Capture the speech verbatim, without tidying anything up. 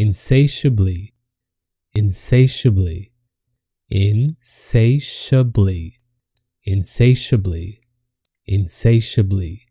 insatiably, insatiably, insatiably, insatiably, insatiably.